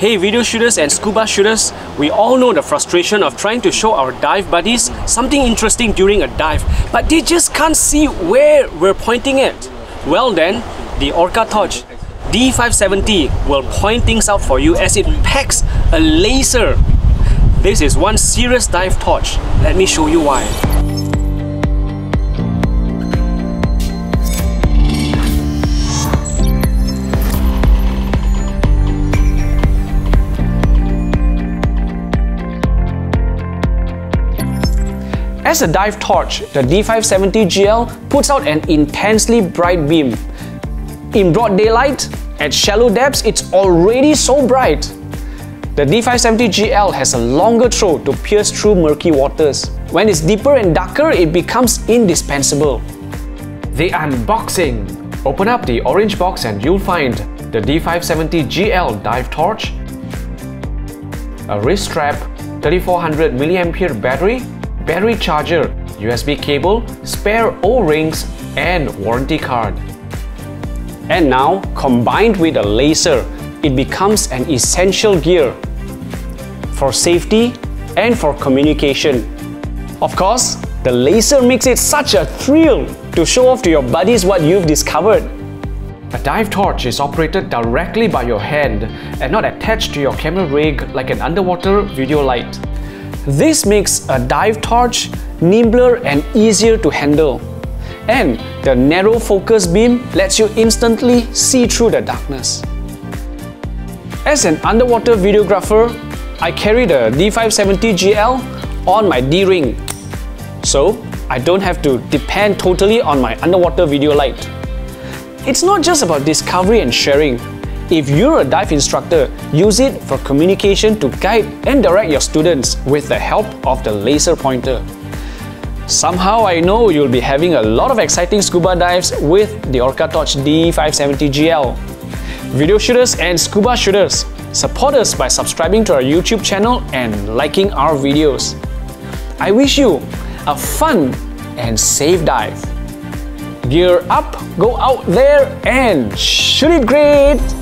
Hey video shooters and scuba shooters, we all know the frustration of trying to show our dive buddies something interesting during a dive, but they just can't see where we're pointing at. Well then, the OrcaTorch D570 will point things out for you as it packs a laser. This is one serious dive torch. Let me show you why. As a dive torch, the D570GL puts out an intensely bright beam. In broad daylight, at shallow depths, it's already so bright. The D570GL has a longer throw to pierce through murky waters. When it's deeper and darker, it becomes indispensable. The unboxing! Open up the orange box and you'll find the D570GL dive torch, a wrist strap, 3400mAh battery charger, USB cable, spare O-rings and warranty card. And now, combined with a laser, it becomes an essential gear for safety and for communication. Of course, the laser makes it such a thrill to show off to your buddies what you've discovered. A dive torch is operated directly by your hand and not attached to your camera rig like an underwater video light. This makes a dive torch nimbler and easier to handle. And the narrow focus beam lets you instantly see through the darkness. As an underwater videographer, I carry the D570GL on my D-ring, so I don't have to depend totally on my underwater video light. It's not just about discovery and sharing. If you're a dive instructor, use it for communication to guide and direct your students with the help of the laser pointer. Somehow I know you'll be having a lot of exciting scuba dives with the OrcaTorch D570GL. Video shooters and scuba shooters, support us by subscribing to our YouTube channel and liking our videos. I wish you a fun and safe dive. Gear up, go out there and shoot it great!